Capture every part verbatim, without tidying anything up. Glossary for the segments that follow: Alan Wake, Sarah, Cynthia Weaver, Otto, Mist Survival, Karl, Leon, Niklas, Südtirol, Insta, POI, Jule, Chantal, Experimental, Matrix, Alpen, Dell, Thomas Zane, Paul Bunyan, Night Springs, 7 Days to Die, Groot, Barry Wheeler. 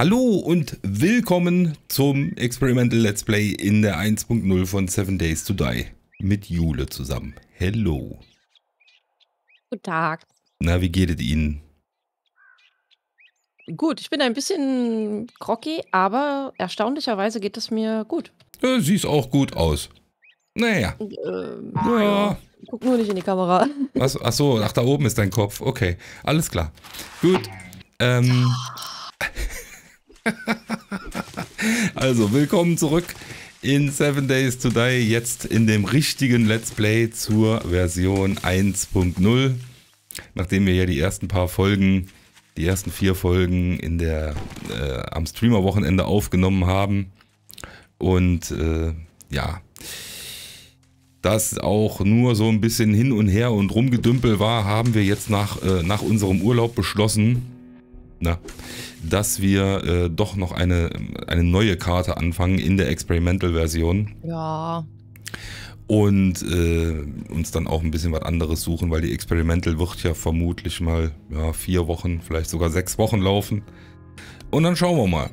Hallo und willkommen zum Experimental Let's Play in der eins punkt null von seven Days to Die mit Jule zusammen. Hello. Guten Tag. Na, wie geht es Ihnen? Gut, ich bin ein bisschen groggy, aber erstaunlicherweise geht es mir gut. Ja, siehst auch gut aus. Naja. Ähm, ja. Guck nur nicht in die Kamera. Was? Ach so, ach, da oben ist dein Kopf. Okay, alles klar. Gut. Ähm... Also, willkommen zurück in seven Days to Die, jetzt in dem richtigen Let's Play zur Version eins punkt null. Nachdem wir ja die ersten paar Folgen, die ersten vier Folgen in der, äh, am Streamer-Wochenende aufgenommen haben. Und äh, ja, das auch nur so ein bisschen hin und her und rumgedümpel war, haben wir jetzt nach, äh, nach unserem Urlaub beschlossen, na, dass wir äh, doch noch eine, eine neue Karte anfangen in der Experimental-Version. Ja. Und äh, uns dann auch ein bisschen was anderes suchen, weil die Experimental wird ja vermutlich mal ja, vier Wochen, vielleicht sogar sechs Wochen laufen. Und dann schauen wir mal.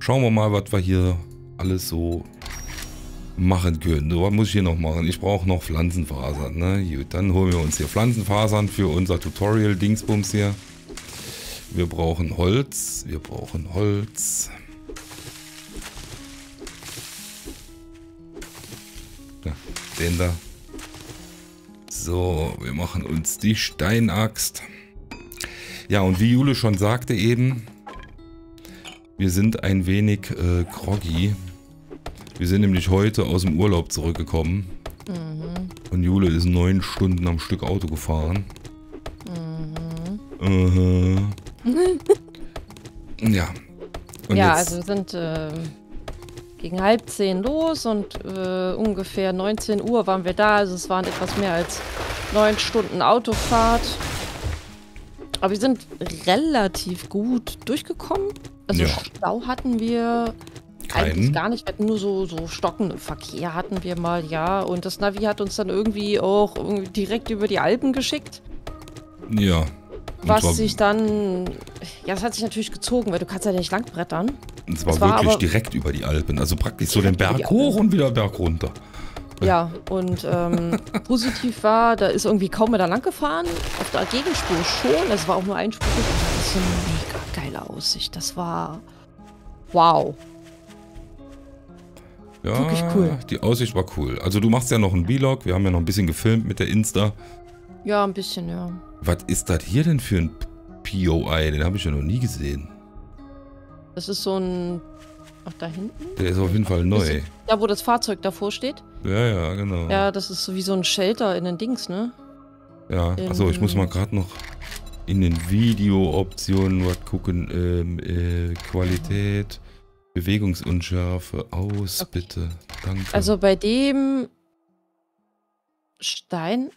Schauen wir mal, was wir hier alles so machen können. So, was muss ich hier noch machen? Ich brauche noch Pflanzenfasern. Ne? Gut, dann holen wir uns hier Pflanzenfasern für unser Tutorial-Dingsbums hier. Wir brauchen Holz, wir brauchen Holz. Ja, den da. So, wir machen uns die Steinaxt. Ja, und wie Jule schon sagte eben, wir sind ein wenig äh, groggy. Wir sind nämlich heute aus dem Urlaub zurückgekommen. Mhm. Und Jule ist neun Stunden am Stück Auto gefahren. Mhm. Uh-huh. Ja. Und ja, also wir sind äh, gegen halb zehn los und äh, ungefähr neunzehn Uhr waren wir da. Also es waren etwas mehr als neun Stunden Autofahrt. Aber wir sind relativ gut durchgekommen. Also ja. Stau hatten wir Keinen. eigentlich gar nicht. Wir hatten nur so, so stockenden Verkehr hatten wir mal, ja. Und das Navi hat uns dann irgendwie auch irgendwie direkt über die Alpen geschickt. Ja. Was sich dann, ja, das hat sich natürlich gezogen, weil du kannst ja nicht langbrettern. Es war, war wirklich direkt über die Alpen, also praktisch so den Berg hoch und wieder Berg runter. Ja, und ähm, positiv war, da ist irgendwie kaum mehr da lang gefahren, auf der Gegenspur schon, es war auch nur ein Spur, das ist eine mega geile Aussicht, das war, wow. Ja, wirklich cool. Die Aussicht war cool. Also du machst ja noch einen Vlog, wir haben ja noch ein bisschen gefilmt mit der Insta. Ja, ein bisschen, ja. Was ist das hier denn für ein P O I? Den habe ich ja noch nie gesehen. Das ist so ein... Ach, da hinten? Der ist auf jeden Fall neu. Da, wo das Fahrzeug davor steht? Ja, ja, genau. Ja, das ist so wie so ein Shelter in den Dings, ne? Ja, in... achso, ich muss mal gerade noch in den Video-Optionen was gucken. Ähm, äh, Qualität, Bewegungsunschärfe, aus, okay. Bitte. Danke. Also bei dem... Steinaxt...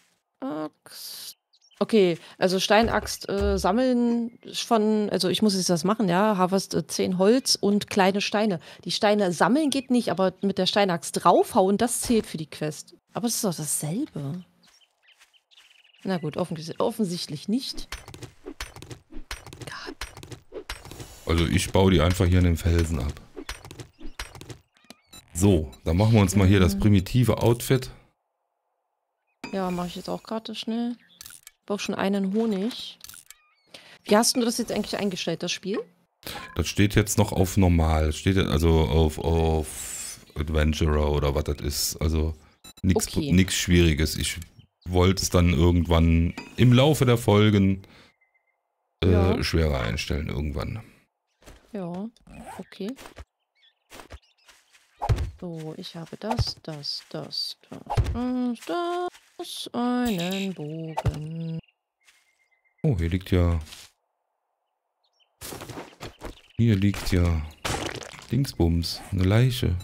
Okay, also Steinaxt äh, sammeln von, also ich muss jetzt das machen, ja, Harvest äh, zehn Holz und kleine Steine. Die Steine sammeln geht nicht, aber mit der Steinaxt draufhauen, das zählt für die Quest. Aber es ist doch dasselbe. Na gut, offensichtlich, offensichtlich nicht. God. Also ich baue die einfach hier an den Felsen ab. So, dann machen wir uns mal hier das primitive Outfit. Ja, mache ich jetzt auch gerade schnell. Ich brauche schon einen Honig. Wie hast du das jetzt eigentlich eingestellt, das Spiel? Das steht jetzt noch auf normal. Steht also auf, auf Adventurer oder was das ist. Also nichts okay. Schwieriges. Ich wollte es dann irgendwann im Laufe der Folgen äh, ja. schwerer einstellen. Irgendwann. Ja, okay. So, ich habe das, das, das, das und das. Einen Bogen. Oh, hier liegt ja... Hier liegt ja... Dingsbums, eine Leiche.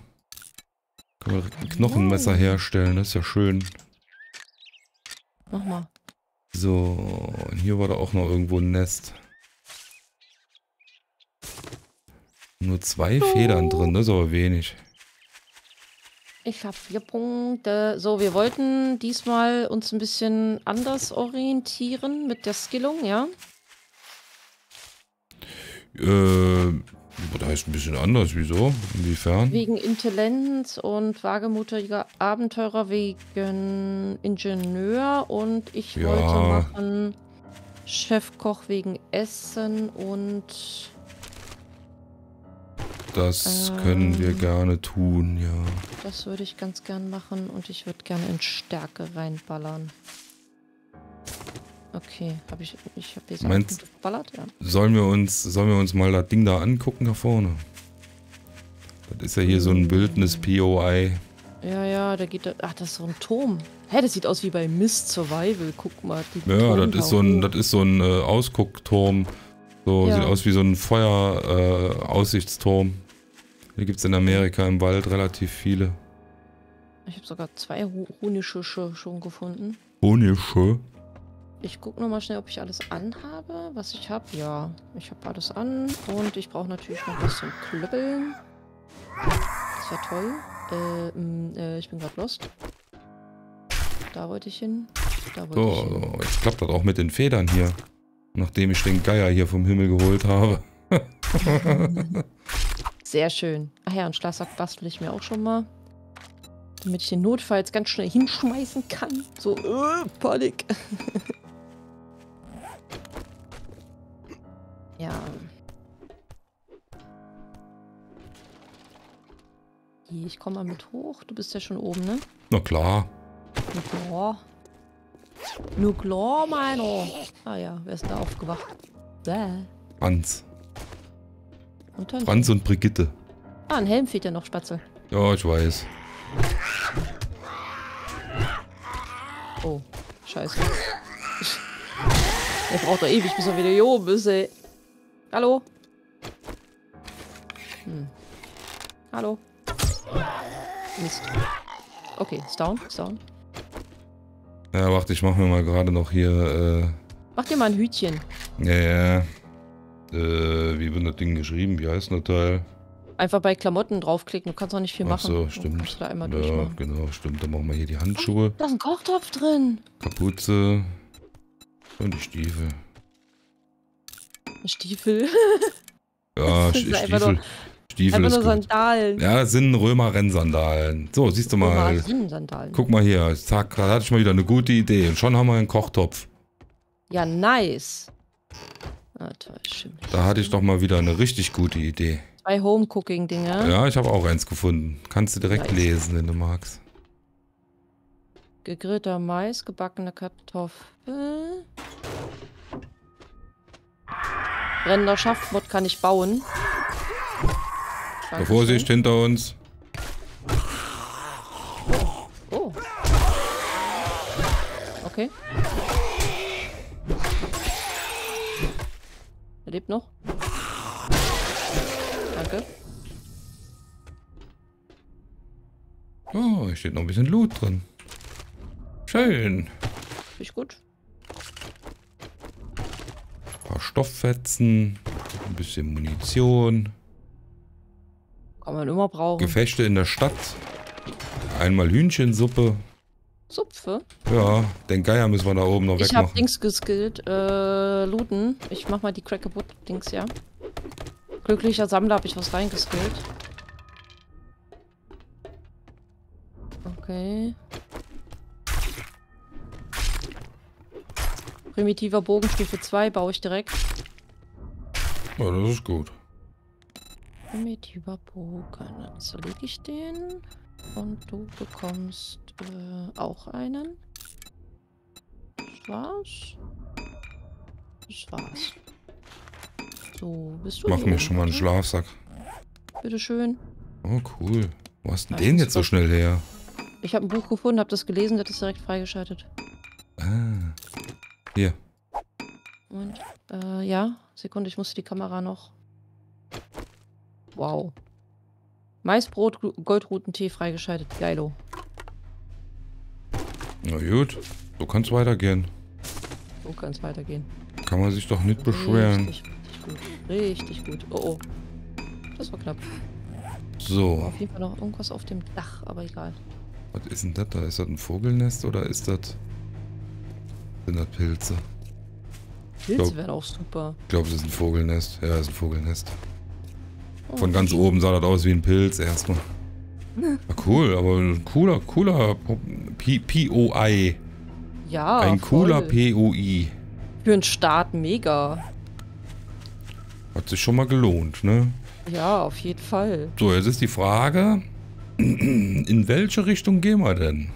Können wir ein Knochenmesser herstellen, das ist ja schön. Mach mal. So, und hier war da auch noch irgendwo ein Nest. Nur zwei oh. Federn drin, das ist aber wenig. Ich habe vier Punkte. So, wir wollten diesmal uns ein bisschen anders orientieren mit der Skillung, ja? Äh, da heißt ein bisschen anders. Wieso? Inwiefern? Wegen Intelligenz und wagemutiger Abenteurer, wegen Ingenieur und ich ja. wollte machen Chefkoch wegen Essen und... Das können ähm, wir gerne tun, ja. Das würde ich ganz gern machen und ich würde gerne in Stärke reinballern. Okay, habe ich, ich habe jetzt Meinst, geballert, ja. Sollen wir uns, sollen wir uns mal das Ding da angucken da vorne? Das ist ja hier so ein Bildnis P O I. Ja, ja, da geht da, ach, das ist so ein Turm. Hä, das sieht aus wie bei Mist Survival, guck mal. Die ja, das ist so ein, das ist so ein äh, Ausguckturm. So, ja. Sieht aus wie so ein Feuer-Aussichtsturm. Äh, Hier gibt es in Amerika im Wald relativ viele. Ich habe sogar zwei Honische schon gefunden. Honische? Ich gucke nochmal schnell, ob ich alles anhabe, was ich habe. Ja, ich habe alles an und ich brauche natürlich noch was zum Klöppeln. Das wäre toll. Äh, äh, ich bin gerade lost. Da wollte ich hin. Da wollte so, ich hin. So, jetzt klappt das auch mit den Federn hier. Nachdem ich den Geier hier vom Himmel geholt habe. Sehr schön. Ach ja, einen Schlafsack bastel ich mir auch schon mal. Damit ich den notfalls ganz schnell hinschmeißen kann. So, äh, Panik. Ja. Ich komme mal mit hoch. Du bist ja schon oben, ne? Na klar. Na klar. Nur klar, meiner. Ah ja, wer ist da aufgewacht? Bäh. Franz. Und dann Franz und Brigitte. Ah, ein Helm fehlt ja noch, Spatzel. Ja, ich weiß. Oh, scheiße. Der braucht doch ewig, bis er wieder hier oben ist, ey. Hallo? Hm. Hallo? Mist. Okay, ist down, ist down. Ja, warte, ich mach mir mal gerade noch hier, äh... Mach dir mal ein Hütchen. Ja, ja. Äh, wie wird das Ding geschrieben? Wie heißt das Teil? Einfach bei Klamotten draufklicken, du kannst auch nicht viel machen. Ach so, stimmt. Da einmal ja, genau, stimmt. Dann machen wir hier die Handschuhe. Oh, da ist ein Kochtopf drin. Kapuze. Und die Stiefel. Stiefel? Ja, Stiefel. Einfach Stiefel einfach nur Sandalen. Gut. Ja, das sind Römer-Rennsandalen. So, siehst du mal. Guck mal hier. Zack, da hatte ich mal wieder eine gute Idee. Und schon haben wir einen Kochtopf. Ja, nice. Ah, toll, da hatte ich doch mal wieder eine richtig gute Idee. Zwei Home-Cooking-Dinger. Ja, ich habe auch eins gefunden. Kannst du direkt nice. lesen, wenn du magst. Gegrillter Mais, gebackene Kartoffel. Brennender Schaftmod kann ich bauen. Dankeschön. Vorsicht, hinter uns. Oh. Oh. Okay. Er lebt noch. Danke. Oh, hier steht noch ein bisschen Loot drin. Schön. Ist gut. Ein paar Stofffetzen. Ein bisschen Munition. Kann man immer brauchen. Gefechte in der Stadt. Einmal Hühnchensuppe. Supfe? Ja, den Geier müssen wir da oben noch wegmachen. Ich hab Dings geskillt. Äh, looten. Ich mach mal die Crack-a-Boot-Dings, ja. Glücklicher Sammler habe ich was reingeskillt. Okay. Primitiver Bogenstufe zwei baue ich direkt. Ja, das ist gut. Primitiver Bogen. So lege ich den. Und du bekommst äh, auch einen. Das war's. Das war's. So, bist du Mach mir schon mal einen Schlafsack. Bitteschön. Oh, cool. Wo hast denn den jetzt so schnell her? Ich habe ein Buch gefunden, habe das gelesen, das ist direkt freigeschaltet. Ah. Hier. Und, äh, ja. Sekunde, ich musste die Kamera noch... Wow. Maisbrot, Goldrutentee freigeschaltet. Geilo. Na gut. So kann's weitergehen. So kann's weitergehen. Kann man sich doch nicht beschweren. Richtig, richtig gut. Richtig gut. Oh, oh. Das war knapp. So. War auf jeden Fall noch irgendwas auf dem Dach, aber egal. Was ist denn das da? Ist das ein Vogelnest oder ist das... Sind das Pilze? Pilze wären auch super. Ich glaube, das ist ein Vogelnest. Ja, das ist ein Vogelnest. Oh, von ganz oben sah das aus wie ein Pilz erstmal. Ja, cool, aber ein cooler, cooler P O I. Ja, ein cooler P O I. Für einen Start mega. Hat sich schon mal gelohnt, ne? Ja, auf jeden Fall. So, jetzt ist die Frage, in welche Richtung gehen wir denn?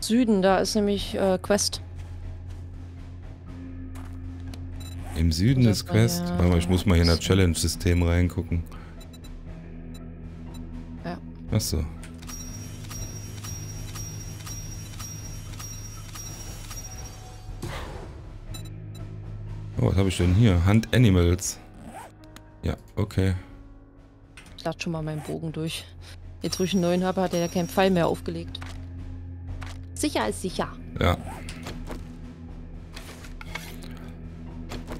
Süden, da ist nämlich äh, Quest. Im Süden ist Quest? Warte mal, ich muss mal hier in das Challenge-System reingucken. Ja. Achso. Oh, was habe ich denn hier? Hunt Animals. Ja, okay. Ich lade schon mal meinen Bogen durch. Jetzt, wo ich einen neuen habe, hat er ja keinen Pfeil mehr aufgelegt. Sicher ist sicher. Ja.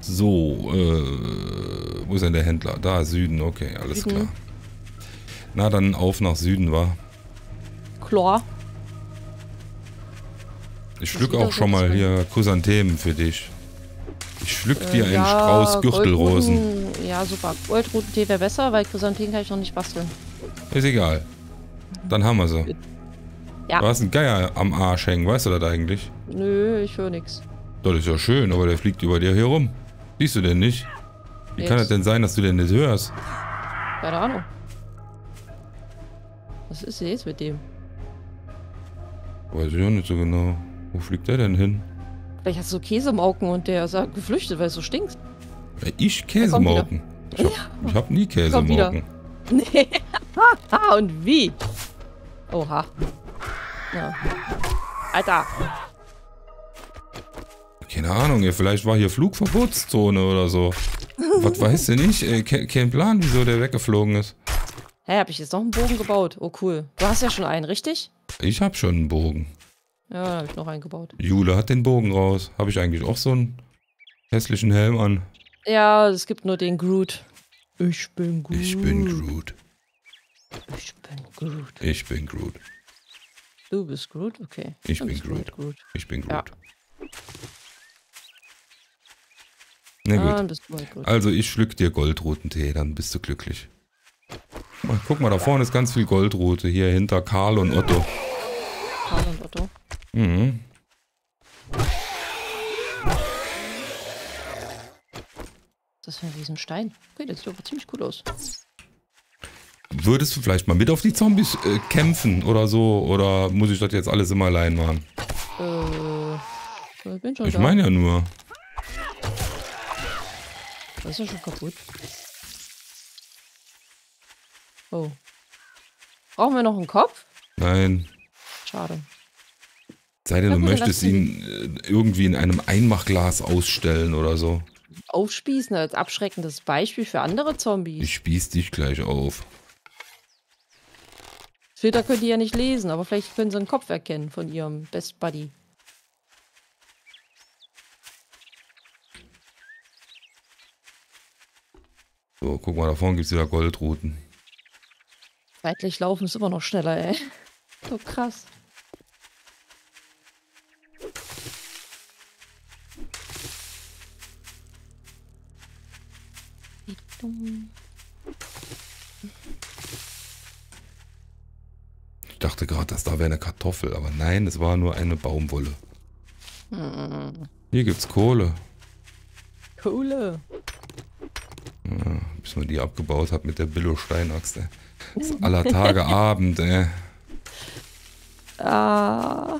So, äh, wo ist denn der Händler? Da, Süden, okay, alles Süden. Klar. Na, dann auf nach Süden, wa? Klar. Ich pflück auch schon mal hier Chrysanthemen für dich. Ich pflück äh, dir einen ja, Strauß Gürtelrosen. Goldruten, ja, super. Goldrutentee wäre besser, weil Chrysanthemen kann ich noch nicht basteln. Ist egal. Dann haben wir sie. Ja. Du hast einen Geier am Arsch hängen, weißt du das eigentlich? Nö, ich höre nichts. Das ist ja schön, aber der fliegt über dir hier rum. Siehst du denn nicht? Wie kann das denn sein, dass du den nicht hörst? Keine Ahnung. Was ist denn jetzt mit dem? Weiß ich auch nicht so genau. Wo fliegt der denn hin? Vielleicht hast du so Käsemauken und der ist geflüchtet, weil es so stinkt. Ich Käsemauken? Ich hab, ja. ich hab nie Käsemauken. Nee. Haha, und wie? Oha. Ja. Alter. Keine Ahnung, ey, vielleicht war hier Flugverbotszone oder so. Was weiß denn ich? Ey, ke kein Plan, wieso der weggeflogen ist. Hä, hey, hab ich jetzt noch einen Bogen gebaut? Oh, cool. Du hast ja schon einen, richtig? Ich hab schon einen Bogen. Ja, da hab ich noch einen gebaut. Jule hat den Bogen raus. Hab ich eigentlich auch so einen hässlichen Helm an? Ja, es gibt nur den Groot. Ich bin Groot. Ich bin Groot. Ich bin Groot. Ich bin Groot. Du bist Groot? Okay. Ich bin Groot. Groot. Ich bin Groot. Ja. Na gut. Ah, bist du halt gut. Also ich schlück dir Goldrutentee, dann bist du glücklich. Guck mal, da vorne ist ganz viel Goldrute. Hier hinter Karl und Otto. Karl und Otto? Mhm. Das ist ein Riesenstein. Okay, das sieht aber ziemlich cool aus. Würdest du vielleicht mal mit auf die Zombies äh, kämpfen oder so? Oder muss ich das jetzt alles immer allein machen? Äh, ich bin schon Ich meine ja nur. Das ist ja schon kaputt. Oh. Brauchen wir noch einen Kopf? Nein. Schade. Sei denn, du möchtest ihn irgendwie in einem Einmachglas ausstellen oder so. Aufspießen als abschreckendes Beispiel für andere Zombies. Ich spieß dich gleich auf. Filter können die ja nicht lesen, aber vielleicht können sie einen Kopf erkennen von ihrem Best Buddy. So, guck mal, da vorne gibt es wieder Goldruten. Seitlich laufen ist immer noch schneller, ey. So krass. Ich dachte gerade, dass da wäre eine Kartoffel, aber nein, es war nur eine Baumwolle. Hm. Hier gibt's Kohle. Kohle. Ja, bis man die abgebaut hat mit der Billo-Steinaxt. Das ist aller Tage Abend, ey. Ah.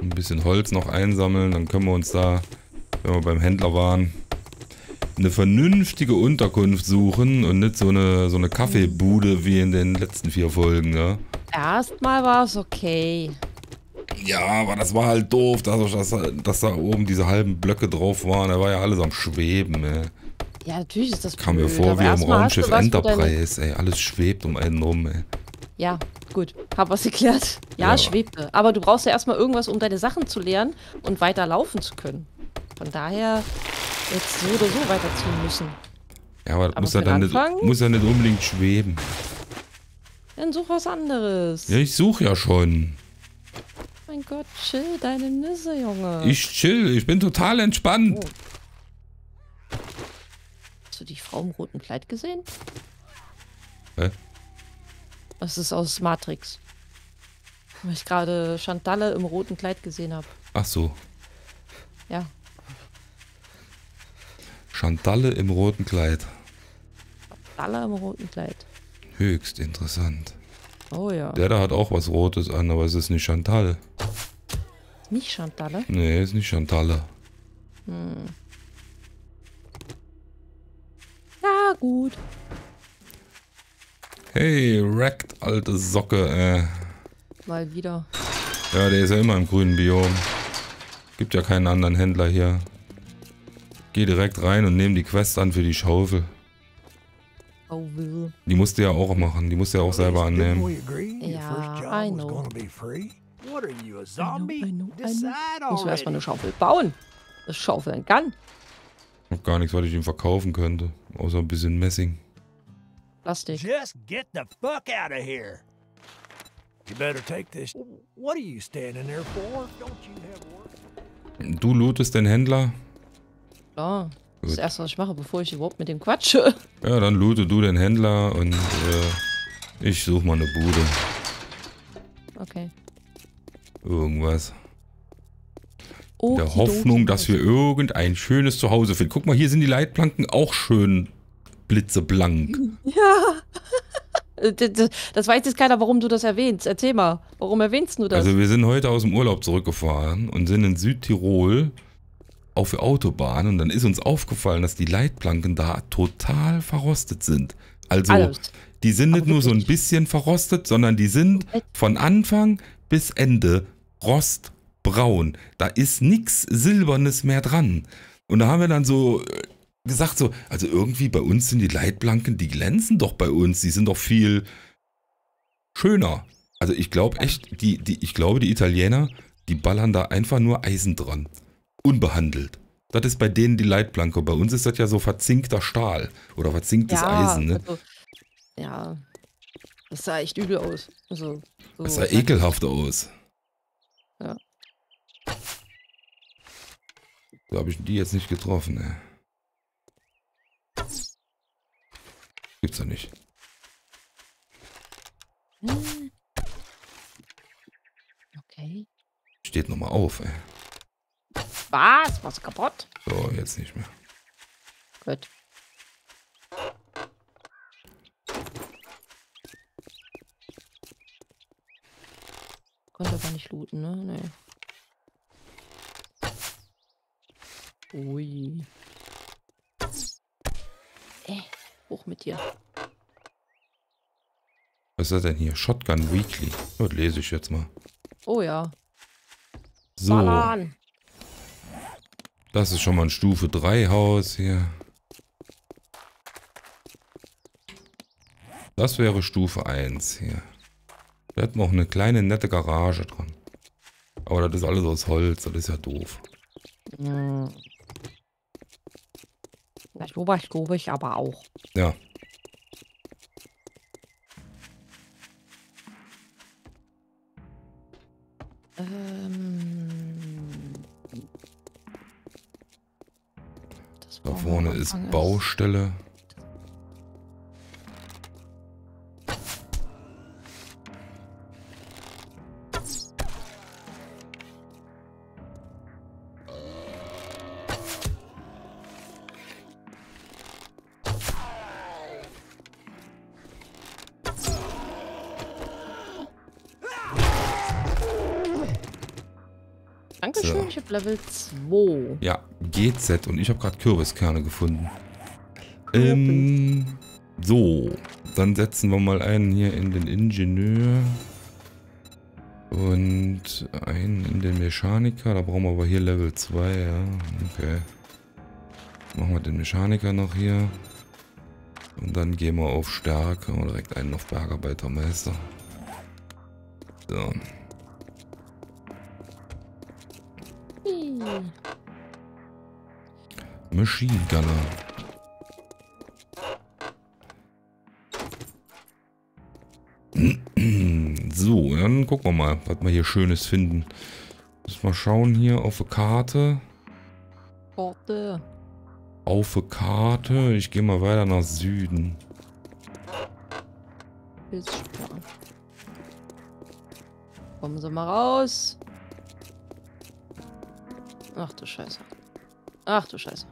Ein bisschen Holz noch einsammeln, dann können wir uns da, wenn wir beim Händler waren, eine vernünftige Unterkunft suchen und nicht so eine, so eine Kaffeebude wie in den letzten vier Folgen, ne? Erstmal war es okay. Ja, aber das war halt doof, dass, dass, dass da oben diese halben Blöcke drauf waren. Da war ja alles am Schweben, ey. Ja, natürlich ist das blöd. Kam mir vor wie am Raumschiff Enterprise, ey. Alles schwebt um einen rum, ey. Ja, gut. Hab was geklärt. Ja, ja, schwebte. Aber du brauchst ja erstmal irgendwas, um deine Sachen zu lernen und weiter laufen zu können. Von daher, jetzt so oder so weiterziehen müssen. Ja, aber, aber muss ja dann nicht, muss ja nicht unbedingt schweben. Dann such was anderes. Ja, ich suche ja schon. mein Gott, chill deine Nüsse, Junge. Ich chill, ich bin total entspannt. Oh. Hast du die Frau im roten Kleid gesehen? Hä? Das ist aus Matrix. Weil ich gerade Chantal im roten Kleid gesehen habe. Ach so. Ja. Chantal im roten Kleid. Chantal im roten Kleid. Höchst interessant. Oh ja. Der da hat auch was Rotes an, aber es ist nicht Chantal. Nicht Chantal? Nee, ist nicht Chantal. Hm. Na gut. Hey, wreckt alte Socke, äh. Mal wieder. Ja, der ist ja immer im grünen Biom. Gibt ja keinen anderen Händler hier. Geh direkt rein und nehm die Quest an für die Schaufel. Die musst du ja auch machen, die musst du ja auch selber annehmen. Ja, I know. Muss man erstmal eine Schaufel bauen. Das Schaufeln kann. Ich hab gar nichts, was ich ihm verkaufen könnte. Außer ein bisschen Messing. Plastik. Just get the fuck out of here. You better take this. What are you standing there for? Don't you have work? Du lootest den Händler? Klar. Gut. Das erste, was ich mache, bevor ich überhaupt mit dem quatsche. Ja, dann loote du den Händler und äh, ich suche mal eine Bude. Okay. Irgendwas. In der Hoffnung, dass wir irgendein schönes Zuhause finden. Guck mal, hier sind die Leitplanken auch schön blitzeblank. Ja. Das weiß jetzt keiner, warum du das erwähnst. Erzähl mal, warum erwähnst du das? Also wir sind heute aus dem Urlaub zurückgefahren und sind in Südtirol auf der Autobahn und dann ist uns aufgefallen, dass die Leitplanken da total verrostet sind. Also Alles. die sind nicht nur so ein bisschen verrostet, sondern die sind von Anfang bis Ende rostbraun. Da ist nichts Silbernes mehr dran. Und da haben wir dann so gesagt, so, also irgendwie bei uns sind die Leitplanken, die glänzen doch bei uns, die sind doch viel schöner. Also ich glaube echt, die, die, ich glaube die Italiener, die ballern da einfach nur Eisen dran. Unbehandelt. Das ist bei denen die Leitplanke. Bei uns ist das ja so verzinkter Stahl oder verzinktes ja, Eisen. Ne? Also, ja, das sah echt übel aus. Also, so das sah ekelhaft aus. Ja. Da habe ich die jetzt nicht getroffen. Ne? Gibt's ja nicht. Hm. Okay. Steht nochmal auf, ey. Was? War's kaputt? So, jetzt nicht mehr. Gut. Konnte aber nicht looten, ne? Nee. Ui. Ey, hoch mit dir. Was ist das denn hier? Shotgun Weekly. Das lese ich jetzt mal. Oh ja. So. Ballern. Das ist schon mal ein Stufe drei Haus hier. Das wäre Stufe eins hier. Da hat noch eine kleine nette Garage dran. Aber das ist alles aus Holz, das ist ja doof. Ja. Das oberstube ich aber auch. Ja. Vorne ist Baustelle. Dankeschön, so. Ich habe Level zwei. Ja. G Z und ich habe gerade Kürbiskerne gefunden. Ähm, so, dann setzen wir mal einen hier in den Ingenieur und einen in den Mechaniker. Da brauchen wir aber hier Level zwei, ja. Okay. Machen wir den Mechaniker noch hier. Und dann gehen wir auf Stärke und direkt einen auf Bergarbeitermeister. So. Hm. Machine Gunner. So, dann gucken wir mal, was wir hier Schönes finden. Müssen wir schauen hier auf eine Karte. Karte. Auf eine Karte. Ich gehe mal weiter nach Süden. Ist klar. Kommen Sie mal raus. Ach du Scheiße. Ach du Scheiße.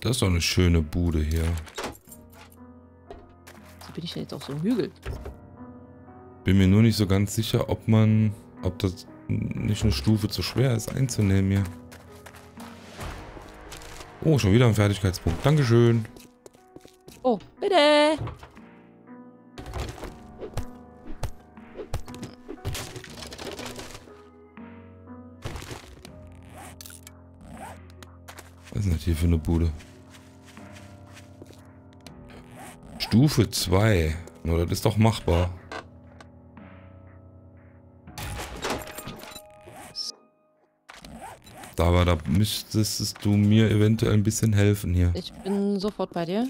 Das ist doch eine schöne Bude hier. Wieso bin ich denn jetzt auf so einem Hügel? Bin mir nur nicht so ganz sicher, ob man, ob das nicht eine Stufe zu schwer ist einzunehmen hier. Oh, schon wieder ein Fertigkeitspunkt. Dankeschön. Oh, bitte. Was ist das hier für eine Bude? Stufe zwei. Na, das ist doch machbar. Aber da müsstest du mir eventuell ein bisschen helfen hier. Ich bin sofort bei dir.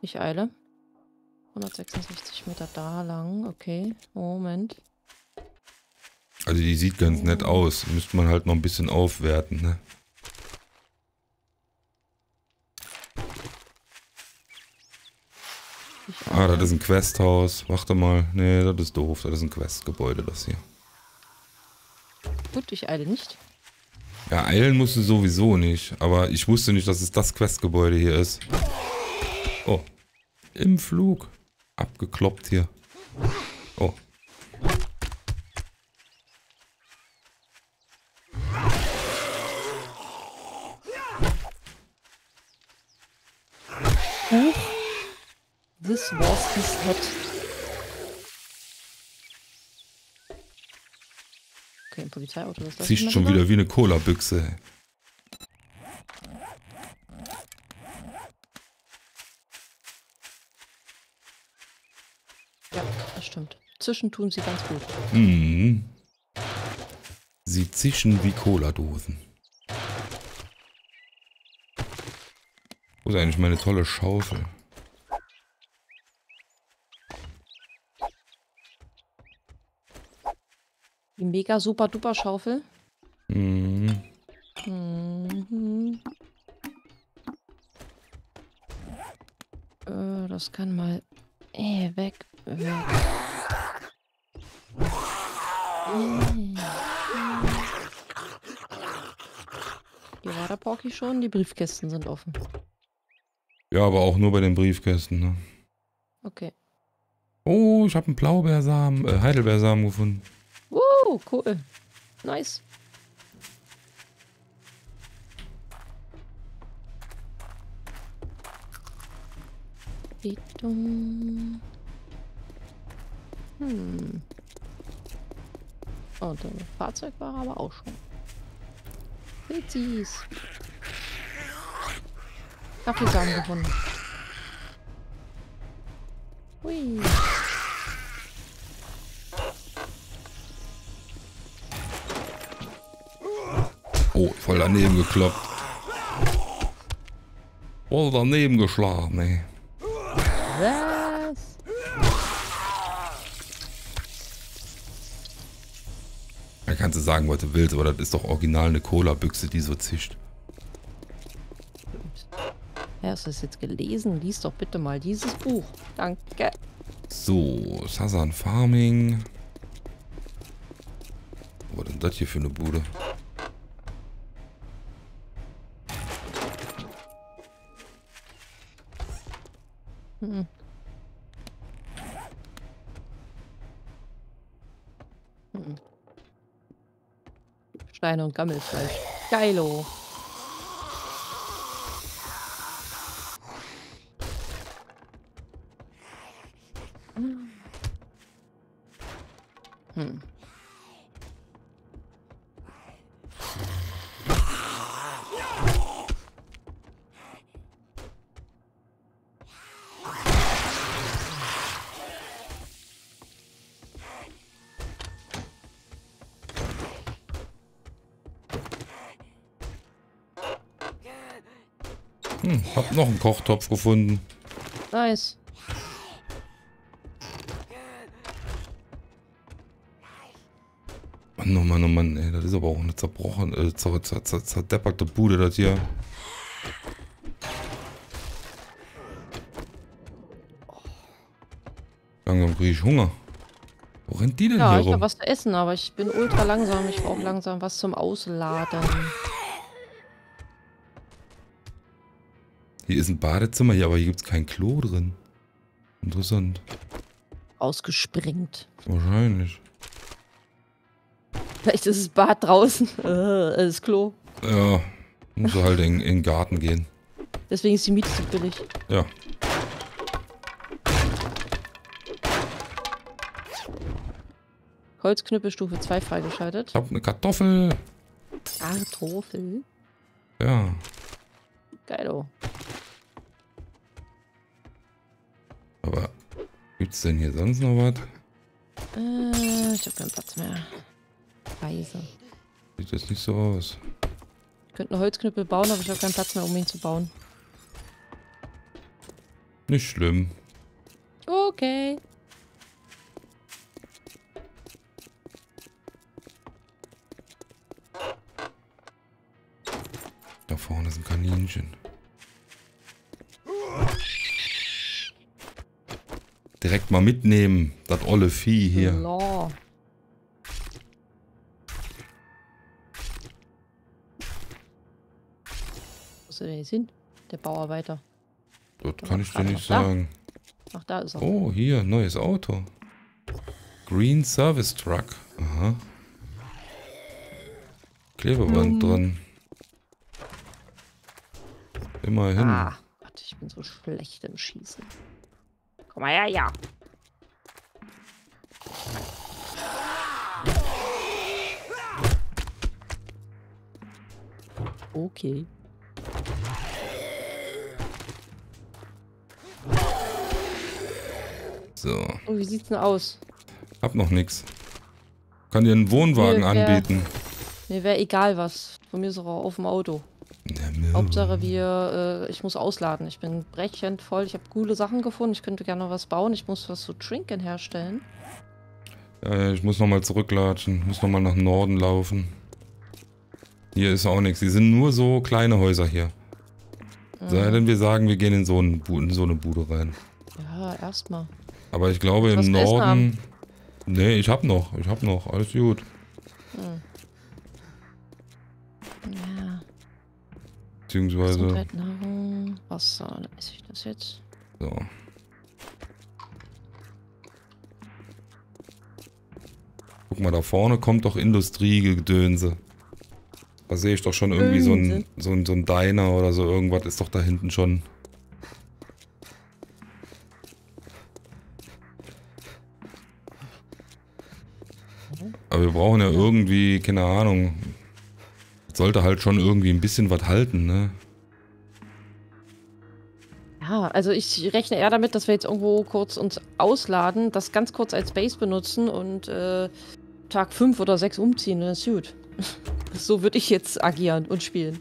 Ich eile. hundertsechsundsechzig Meter da lang. Okay, Moment. Also die sieht ganz nett aus. Müsste man halt noch ein bisschen aufwerten, ne? Ah, das ist ein Questhaus. Warte mal. Nee, das ist doof. Das ist ein Questgebäude, das hier. Gut, ich eile nicht. Ja, eilen musst du sowieso nicht. Aber ich wusste nicht, dass es das Questgebäude hier ist. Oh. Im Flug. Abgekloppt hier. Oh. Huh? This was his head. Okay, ein Polizeiauto. Was ist das? Zieht schon wieder an? Wie eine Cola-Büchse. Ja, das stimmt. Zischen tun sie ganz gut. Mhm. Sie zischen wie Cola-Dosen. Wo ist eigentlich meine tolle Schaufel? Die mega super duper Schaufel. Mhm. Mhm. Äh, das kann mal. Äh, weg. Weg. Äh. Die war der Porky schon, die Briefkästen sind offen. Ja, aber auch nur bei den Briefkästen, ne? Okay. Oh, ich habe einen Blaubeersamen, äh, Heidelbeersamen gefunden. Oh, cool. Nice. Hm. Oh, das Fahrzeug war aber auch schon. Witzis. Kaffeesamen gefunden. Hui. Oh, voll daneben gekloppt. Voll daneben geschlagen, ey. Was? Da kannst du sagen, was du willst, aber das ist doch original eine Cola-Büchse, die so zischt. Hast du das jetzt gelesen? Lies doch bitte mal dieses Buch. Danke. So, Sazan Farming. Was ist denn das hier für eine Bude? Hm. Hm. Steine und Gammelfleisch. Geilo. Hm. Hm. Hm, hab noch einen Kochtopf gefunden. Nice. Mann, oh Mann, oh Mann, ey, das ist aber auch eine zerbrochene, äh, zer zer zer zerdepperte Bude, das hier. Langsam kriege ich Hunger. Wo rennt die denn ja, hier ich rum? Ich hab was zu essen, aber ich bin ultra langsam. Ich brauche langsam was zum Ausladen. Hier ist ein Badezimmer, hier, aber hier gibt es kein Klo drin. Interessant. Ausgesprengt. Wahrscheinlich. Vielleicht ist das Bad draußen. Äh, das Klo. Ja, muss halt in, in den Garten gehen. Deswegen ist die Miete so billig. Ja. Holzknüppel Stufe zwei freigeschaltet. Ich hab eine Kartoffel. Kartoffel? Ja. Geilo. Aber gibt's denn hier sonst noch was? Äh, ich hab keinen Platz mehr. Weise. Sieht das nicht so aus. Ich könnte einen Holzknüppel bauen, aber ich habe keinen Platz mehr, um ihn zu bauen. Nicht schlimm. Okay. Da vorne ist ein Kaninchen. Direkt mal mitnehmen, das olle Vieh hier. Lord. Hin? Der Bauarbeiter. Das oder kann ich dir nicht sagen. Da? Ach, da ist er. Oh, hier, neues Auto. Green Service Truck. Aha. Klebeband hm. dran. Immerhin. Ah, Gott, ich bin so schlecht im Schießen. Komm mal her, ja. Okay. So. Oh, wie sieht's denn aus? Hab noch nix. Kann dir einen Wohnwagen mir wär, anbieten. Mir wäre egal was. Von mir ist auch auf dem Auto. Ja, Hauptsache wir, äh, ich muss ausladen. Ich bin brechend voll. Ich habe coole Sachen gefunden. Ich könnte gerne noch was bauen. Ich muss was zu trinken herstellen. Äh, ich muss nochmal zurücklatschen. Ich muss nochmal nach Norden laufen. Hier ist auch nichts. Die sind nur so kleine Häuser hier. Mhm. Sei denn wir sagen, wir gehen in so, einen, in so eine Bude rein. Ja, erstmal. Aber ich glaube im Norden... Nee, ich hab noch. Ich hab noch. Alles gut. Hm. Ja. Beziehungsweise... Wasser. Dann esse ich das jetzt. So. Guck mal, da vorne kommt doch Industriegedönse. Da sehe ich doch schon irgendwie so ein, so ein, so ein Diner oder so irgendwas. Ist doch da hinten schon... Aber wir brauchen ja irgendwie, keine Ahnung, sollte halt schon irgendwie ein bisschen was halten, ne? Ja, also ich rechne eher damit, dass wir jetzt irgendwo kurz uns ausladen, das ganz kurz als Base benutzen und äh, Tag fünf oder sechs umziehen, das ist gut. So würde ich jetzt agieren und spielen.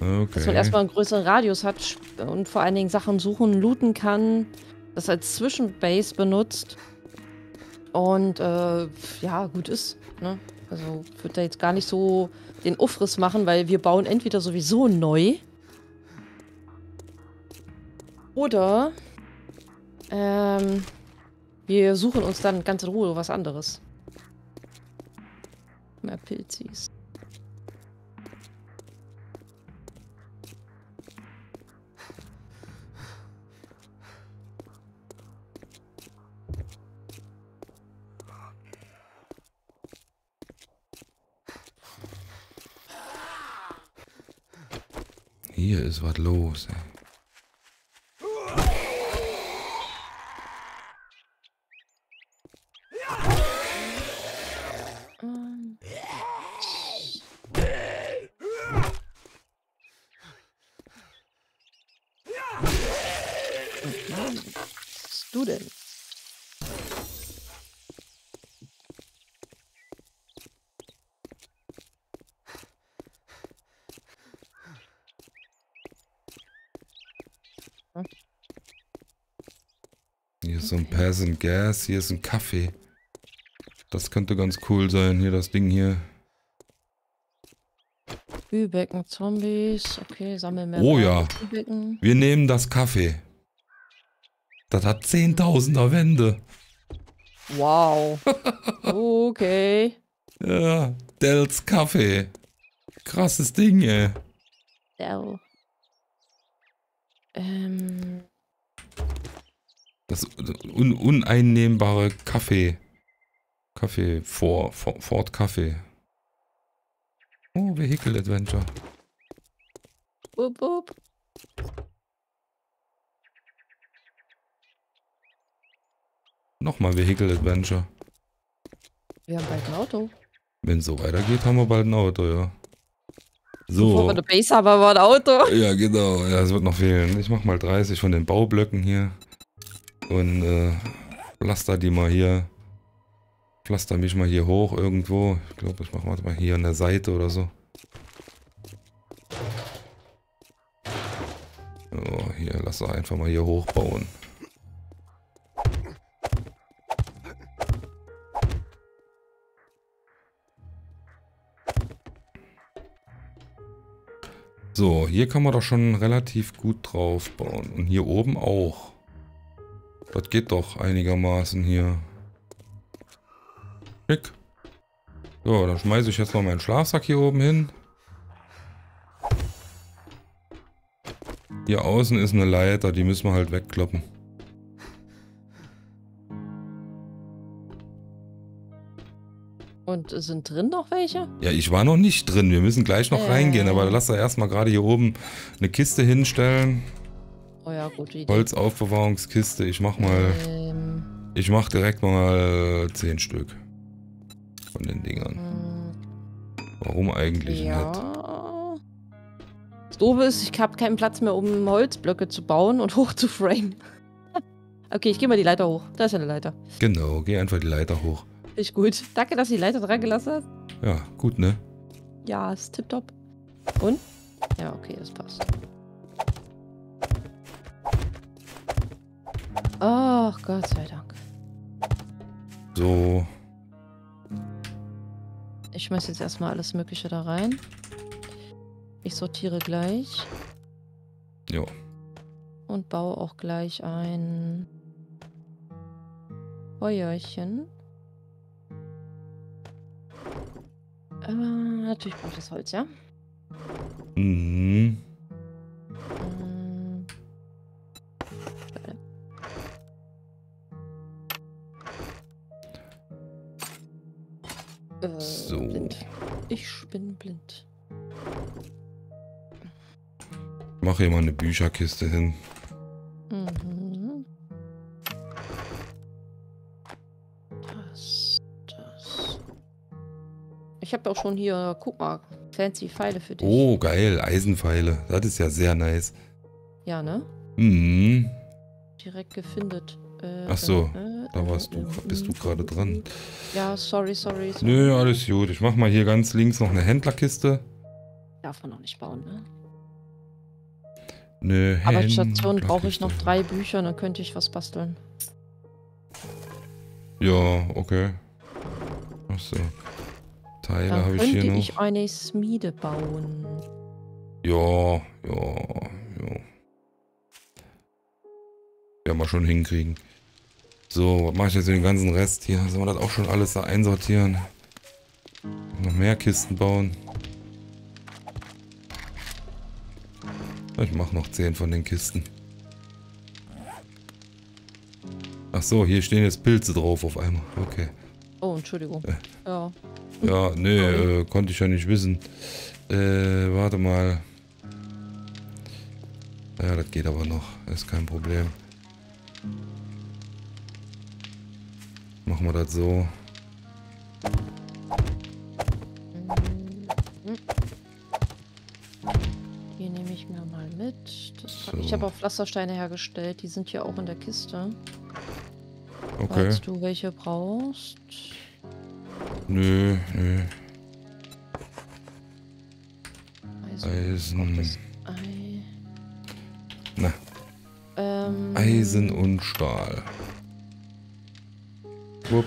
Okay. Dass man erstmal einen größeren Radius hat und vor allen Dingen Sachen suchen, looten kann, das als Zwischenbase benutzt. Und, äh, ja, gut ist, ne? Also, ich würde da jetzt gar nicht so den Aufriss machen, weil wir bauen entweder sowieso neu. Oder, ähm, wir suchen uns dann ganz in Ruhe was anderes. Mehr Pilzis. Hier ist was los, ey. Was du denn? so ein Peasant Gas. Hier ist ein Kaffee. Das könnte ganz cool sein. Hier das Ding hier. Kühlbecken, Zombies. Okay, sammeln mehr. Oh ja. Kühlbecken. Wir nehmen das Kaffee. Das hat zehntausender Wände. Wow. Okay. Ja, Dells Kaffee. Krasses Ding, ey. Dell. Ähm. Das un uneinnehmbare Kaffee. Kaffee, Ford, Ford Kaffee. Oh, Vehicle Adventure. Boop, boop. Nochmal Vehicle Adventure. Wir haben bald ein Auto. Wenn es so weitergeht, haben wir bald ein Auto, ja. So. Bevor wir eine Base haben, haben wir ein Auto. Ja, genau. Ja, es wird noch fehlen. Ich mach mal dreißig von den Baublöcken hier. Und äh, pflaster die mal hier. Pflaster mich mal hier hoch irgendwo. Ich glaube, ich mache mal hier an der Seite oder so. Oh, hier, lass doch einfach mal hier hochbauen. So, hier kann man doch schon relativ gut drauf bauen. Und hier oben auch. Das geht doch einigermaßen hier. Schick. So, dann schmeiße ich jetzt noch meinen Schlafsack hier oben hin. Hier außen ist eine Leiter, die müssen wir halt wegkloppen. Und sind drin noch welche? Ja, ich war noch nicht drin. Wir müssen gleich noch äh. reingehen. Aber lass da erstmal gerade hier oben eine Kiste hinstellen. Oh ja, gute Idee. Holzaufbewahrungskiste. Ich mach mal... Ähm. Ich mach direkt mal zehn Stück. Von den Dingern. Hm. Warum eigentlich ja. nicht? Das Doofe ist, ich habe keinen Platz mehr, um Holzblöcke zu bauen und hoch zu framen. Okay, ich gehe mal die Leiter hoch. Da ist ja eine Leiter. Genau, geh einfach die Leiter hoch. Ist gut. Danke, dass du die Leiter dran gelassen hast. Ja, gut, ne? Ja, ist tipptopp. Und? Ja, okay, das passt. Ach, Gott sei Dank. So. Ich schmeiß jetzt erstmal alles Mögliche da rein. Ich sortiere gleich. Jo. Und baue auch gleich ein Feuerchen. Äh, natürlich brauche ich das Holz, ja? Mhm. Ähm, äh, so. Blind. Ich bin blind. Ich mache hier mal eine Bücherkiste hin. Mhm. Das, das. Ich habe auch schon hier, guck mal, fancy Pfeile für dich. Oh, geil, Eisenpfeile. Das ist ja sehr nice. Ja, ne? Mhm. Direkt gefindet. Äh, Ach so, äh, da warst äh, du, bist äh, du gerade dran. Ja, sorry, sorry, sorry. Nö, alles gut. Ich mach mal hier ganz links noch eine Händlerkiste. Darf man noch nicht bauen, ne? Nö, aber Station brauche ich noch drei Bücher, dann könnte ich was basteln. Ja, okay. Achso. Teile habe ich hier noch. Könnte ich eine Schmiede bauen. Ja, ja, ja. Werden wir schon hinkriegen. So, was mache ich jetzt mit dem ganzen Rest hier? Sollen wir das auch schon alles da einsortieren? Noch mehr Kisten bauen. Ich mache noch zehn von den Kisten. Ach so, hier stehen jetzt Pilze drauf auf einmal. Okay. Oh, Entschuldigung. Äh. Ja. Ja, nee, äh, konnte ich ja nicht wissen. Äh, warte mal. Ja, das geht aber noch. Ist kein Problem. Machen wir das so. So. Ich habe auch Pflastersteine hergestellt, die sind hier auch in der Kiste. Okay. Falls du welche brauchst. Nö, nö. Eisen. Eisen. Ei. Na. Ähm. Eisen und Stahl. Wupp.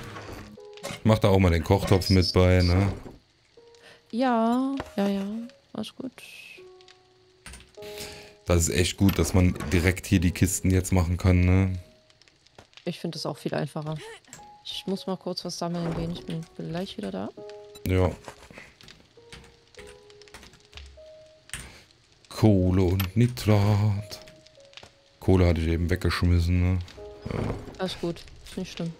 Mach da auch mal den Kochtopf mit bei, ne? Ja, ja, ja. Alles gut. Das ist echt gut, dass man direkt hier die Kisten jetzt machen kann, ne? Ich finde das auch viel einfacher. Ich muss mal kurz was sammeln gehen. Ich bin gleich wieder da. Ja. Kohle und Nitrat. Kohle hatte ich eben weggeschmissen, ne? Ja. Alles gut. Ist nicht schlimm.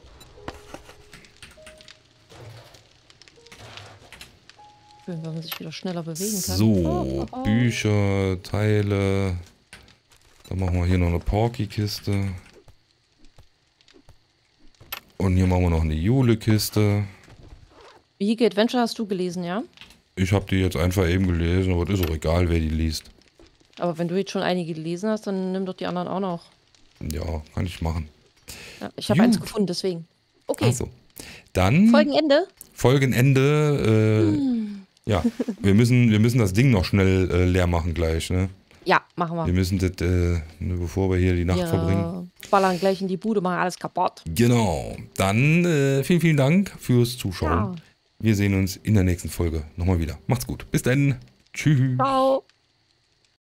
Schön, wenn man sich wieder schneller bewegen kann. So, oh, oh, oh. Bücher, Teile. Dann machen wir hier noch eine Porky-Kiste. Und hier machen wir noch eine Jule-Kiste. Wie geht Adventure hast du gelesen, ja? Ich habe die jetzt einfach eben gelesen, aber es ist auch egal, wer die liest. Aber wenn du jetzt schon einige gelesen hast, dann nimm doch die anderen auch noch. Ja, kann ich machen. Ja, ich habe eins gefunden, deswegen. Okay. Also, dann... Folgenende? Folgenende, äh... Hm. Ja, wir müssen, wir müssen das Ding noch schnell äh, leer machen gleich, ne? Ja, machen wir. Wir müssen das, äh, bevor wir hier die Nacht ja, verbringen. Ballern gleich in die Bude, machen alles kaputt. Genau. Dann äh, vielen, vielen Dank fürs Zuschauen. Ja. Wir sehen uns in der nächsten Folge nochmal wieder. Macht's gut. Bis dann. Tschüss. Ciao.